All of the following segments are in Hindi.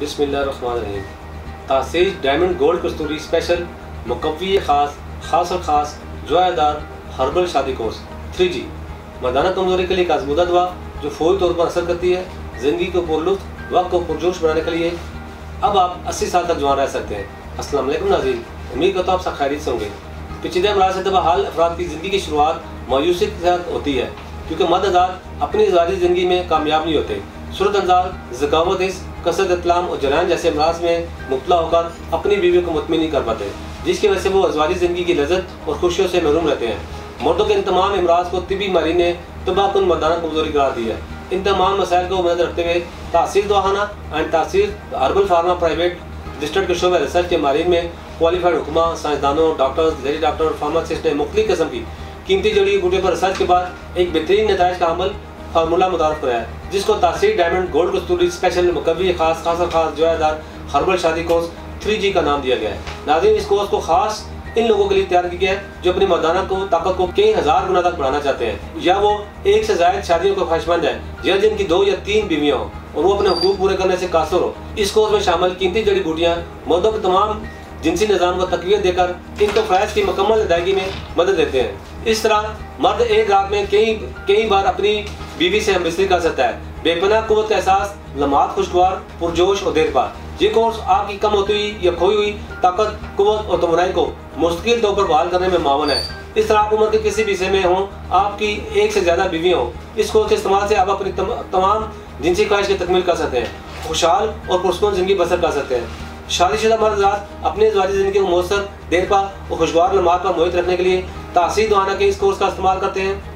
बिस्मिल्लाहिर्रहमानिर्रहीम। तासीर डायमंड गोल्ड कस्तूरी स्पेशल मुकव्वी खास जोयादार हर्बल शादी कोर्स 3G मर्दाना कमजोरी के लिए एक आजमूदा दवा जो फौरी तौर पर असर करती है, ज़िंदगी को पुरलुत्फ वक्त को पुरजोश बनाने के लिए। अब आप 80 साल तक जवान रह सकते हैं। अस्सलाम वालेकुम नाज़रीन, उम्मीद करता हूँ आप सब खैरियत से होंगे। पेचीदा अमराज से तबाह हाल अफराद की ज़िंदगी की शुरुआत मायूसी के साथ होती है, क्योंकि मर्द हज़रात अपनी ज़ाती ज़िंदगी में कामयाब नहीं होते। सूरत ज़कावत इस कसरत इतलाम और जलान जैसे अमराज में मुब्तला होकर अपनी बीवी को मुतमिन नहीं कर पाते, जिसकी वजह से वो अज़वाजी ज़िंदगी की लज्जत और खुशियों से महरूम रहते हैं। मर्दों के इन तमाम अमराज को तिबी माहिरीन ने तबाहकुन मर्दाना कमज़ोरी करार दिया है। इन तमाम मसाइल को मद्देनज़र रखते हुए तासीर दवाखाना एंड तासीर हर्बल फार्मा प्राइवेट रजिस्टर्ड के शोबे रिसर्च के माहिरीन में क्वालिफाइड हुक्मा, साइंसदानों, डॉक्टर्स, लेडी डॉक्टर, फार्मासिस्ट ने मुख्तलिफ़ किस्म की कीमती जड़ी बूटे पर रिसर्च के बाद एक बेहतरीन नताइज का अमल फार्मूला मुतारफ़ कराया है, जिसको तासीर डायमंड गोल्ड कस्तूरी स्पेशल मुकव्वी खास जोयादार हर्बल शादी कोर्स 3G का नाम दिया गया है। नाज़रीन, इस कोर्स को खास इन लोगों के लिए तैयार किया गया है जो अपनी मर्दाना को ताकत को कई हज़ार गुना तक बढ़ाना चाहते हैं, या वो एक से ज़ायद शादियों का ख्वाहिशमंद है, या जिनकी 2 या 3 बीवियाँ हों और वो अपने हुकूक पूरे करने से कासर हो। इस कोर्स में शामिल कीमती जड़ी बूटियाँ मर्दों के तमाम जिनसी निज़ाम को तकवीत देकर इनको फ़राइज़ की मुकम्मल अदायगी में मदद देते हैं। इस तरह मर्द एक रात में कई बार अपनी बीवी से हमबिस्तरी कर सकता है। बेपनाह कुव्वत का एहसास, लम्हात खुशगवार, पुरजोश और देरपा। ये कोर्स आपकी कम होती हुई या खोई हुई ताकत, कुव्वत और तमन्नाई को मुस्तकिल तौर पर बहाल करने में मावन है। इस तरह आप उम्र के किसी भी हिस्से में हों, आपकी एक से ज़्यादा बीवियाँ हों, इस कोर्स के इस्तेमाल से आप अपनी तमाम जिनसी ख्वाहिश की तकमील कर सकते हैं, खुशहाल और पुरसुकून ज़िंदगी बसर कर सकते हैं। शादीशुदा मर्दात अपने ज़वाजी ज़िंदगी को मौसर, देरपा और खुशगवार लम्हात पर मोहित रखने के लिए तासीर दवाखाना के इस कोर्स का इस्तेमाल करते हैं।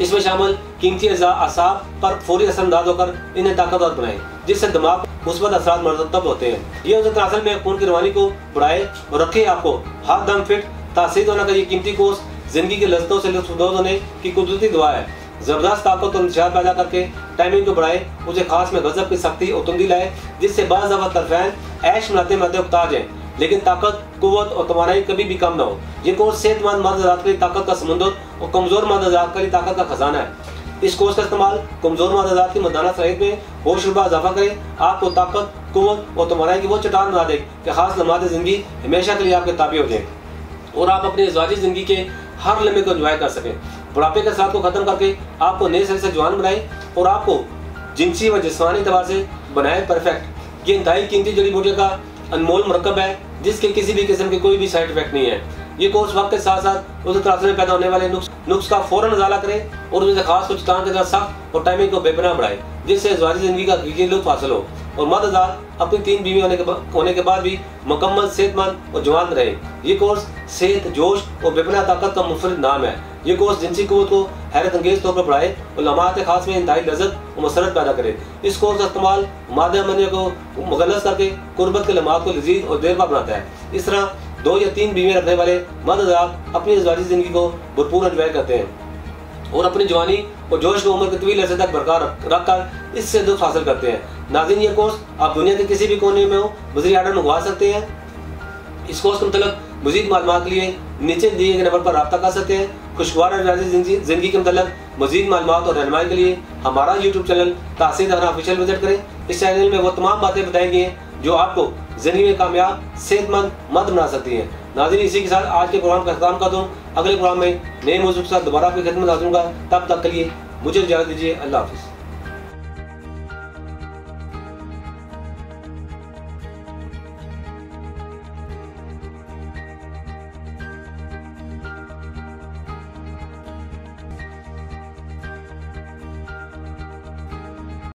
इसमें शामिल कीमती अज़ा आसाब पर फौरी असरअंदाज होकर इन्हें ताकतवर बनाएं, जिससे दिमाग मुस्बत असरात मरतब होते हैं। ये उनके तनासल में खून की रवानी को बढ़ाए और रखे आपको हाथ दम फिट। तासीर दवाखाना का ये कीमती कोर्स ज़िंदगी के लज्जतों से लुत्फानंद होने की कुदरती दुआ है। ज़बरदस्त ताकत और निशात पैदा करके टाइमिंग को बढ़ाए, मुझे खास में गज़ब की सख्ती और तंगी लाए, जिससे बाज़ अवत तरफ़ैन ऐश मनाते मनाते उकताज हैं, लेकिन ताकत, कुव्वत और तवानाई कभी भी कम ना हो। ये कोर्स सेहतमंद मर्द हज़रात के लिए ताकत का समुंदर और कमज़ोर मर्द हज़रात के लिए ताकत का खजाना है। इस कोर्स का इस्तेमाल कमज़ोर मर्द हज़रात की मर्दाना सलाहियत में होशरुबा इजाफा करे, आपको ताकत, कुव्वत और तवानाई की वो चट्टान बना दे कि खास लम्हात ज़िंदगी हमेशा के लिए आपके ताबी हो जाए और आप अपनी ज़ाती ज़िंदगी के हर लम्हे को एंजॉय कर सकें। बुढ़ापे के साथ को ख़त्म करके आपको नए सिरे से जवान बनाए और आपको जिनसी व जिस्मानी एतबार से बनाए परफेक्ट। ये इंतहाई कीमती जड़ी बूटियों का अनमोल मरकब है, जिसके किसी भी किस्म के कोई भी साइड इफेक्ट नहीं है। ये कोर्स वक्त के साथ साथ उस तरासर में पैदा होने वाले नुक्स का फौरन उजाला करे और उनसे खास को चट्टान की तरह सख्त और टाइमिंग को बेपनाह बढ़ाए, जिससे ज़वाजी ज़िंदगी का हकीकी लुत्फ हासिल हो और मर्द अपनी 3 बीवी होने के बाद भी मुकम्मल सेहतमंद और जवान रहे। ये कोर्स सेहत, जोश और बेपनाह ताकत का मुफरद नाम है। ये कोर्स जिनसी कुव्वत को हैरत अंगेज तौर पर बढ़ाए और लम्हात खास में इंतहाई लज़्ज़त और मसरत पैदा करे। इस कोर्स का इस्तेमाल मादा मनिया को मुगलस करके कुर्बत के लम्हात को लजीज और देरपा बनाता है। इस तरह 2 या 3 बीवियाँ रखने वाले मर्द अपनी ज़वाजी ज़िंदगी को भरपूर एंजॉय करते हैं और अपनी जवानी और जोश को उम्र के तवील अरसे तक बरकरार रखकर इससे लुत्फ़ हासिल करते हैं। नाज़रीन, ये कोर्स आप दुनिया के किसी भी कोने में हो बजरी आर्डर मंगवा सकते हैं। इस कोर्स के मतलब मज़ीद मालूमात के लिए नीचे दिए गए नंबर पर रब्ता कर सकते हैं। खुशगवार ज़िंदगी के मतलब मज़ीद मालूमात और रहनुमाई के लिए हमारा यूट्यूब चैनल तासीर दवाखाना ऑफिशियल विजिट करें। इस चैनल में वो तमाम बातें बताई गई हैं जो आपको ज़िंदगी में कामयाब, सेहतमंद मर्द बना सकती हैं। नाज़रीन, इसी के साथ आज के प्रोग्राम का अख्ताम कर दूँ। अगले प्रोग्राम में नए मौजूद के साथ दोबारा आपकी खिदमत हाजिर होगा। तब तक के लिए मुझे इजाज़त दीजिए। अल्लाह हाफ़िज़।